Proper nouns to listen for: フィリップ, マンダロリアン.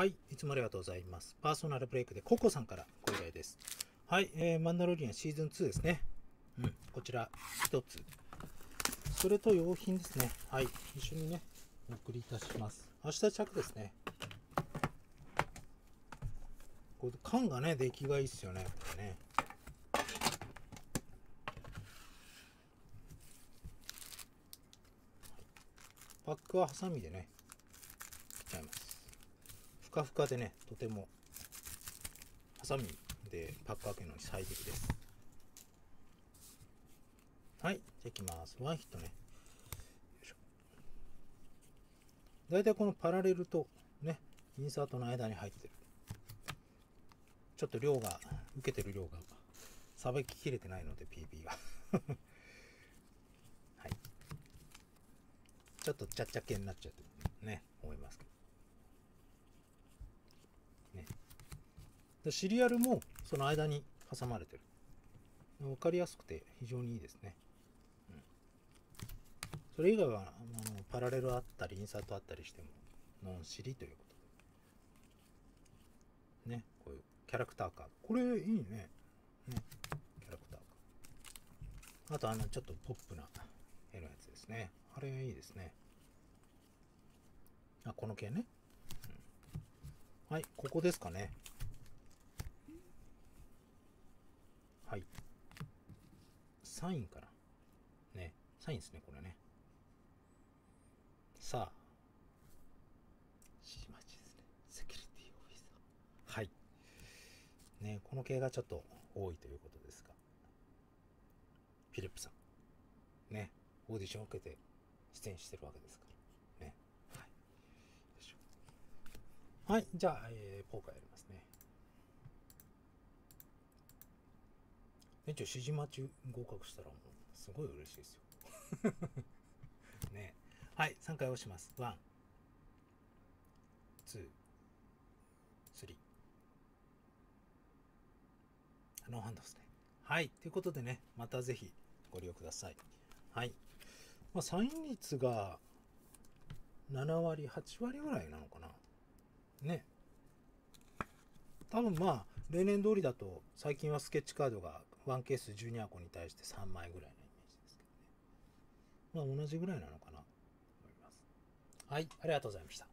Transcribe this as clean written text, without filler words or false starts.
はい、いつもありがとうございます。パーソナルブレイクでココさんからご依頼です。はい、マンダロリアンシーズン2ですね。こちら1つ。それと用品ですね。はい、一緒にね、お送りいたします。明日着ですね。これ缶がね、出来がいいですよね。これね。パックはハサミでね、切っちゃいます。ふかふかでね、とてもハサミでパック開けるのに最適です。はい、じゃあいきます。ワンヒットね。よいしょ。だいたいこのパラレルとね、インサートの間に入ってる。ちょっと量が、受けてる量が、さばききれてないので、PB が。はい。ちょっとちゃっちゃ系になっちゃってるね、思いますけどね。でシリアルもその間に挟まれてる。分かりやすくて非常にいいですね。それ以外はパラレルあったりインサートあったりしてもノンシリということでね、こういうキャラクターカード、これいいね。キャラクターカード、あとちょっとポップな絵のやつですね。あれいいですね。あ、この系ね。はい、ここですかね。はい。サインかな。ね、サインですね、これね。さあ、指示待ちですね。セキュリティオフィサー。はい。ね、この系がちょっと多いということですが。フィリップさん。ね。オーディションを受けて出演してるわけですからね。はい、よいしょ。はい、じゃあ、ポーカーやりますね。一応指示待ち合格したらもうすごい嬉しいですよ。ね、はい、3回押します。ワン、ツー、スリー。ノーハンドですね。はい、ということでね、またぜひご利用ください。はい。まあ、サイン率が7割、8割ぐらいなのかな。ね。多分まあ、例年通りだと、最近はスケッチカードが1ケース12箱に対して3枚ぐらいのイメージですけどね。まあ、同じぐらいなのかなと思います。はい、ありがとうございました。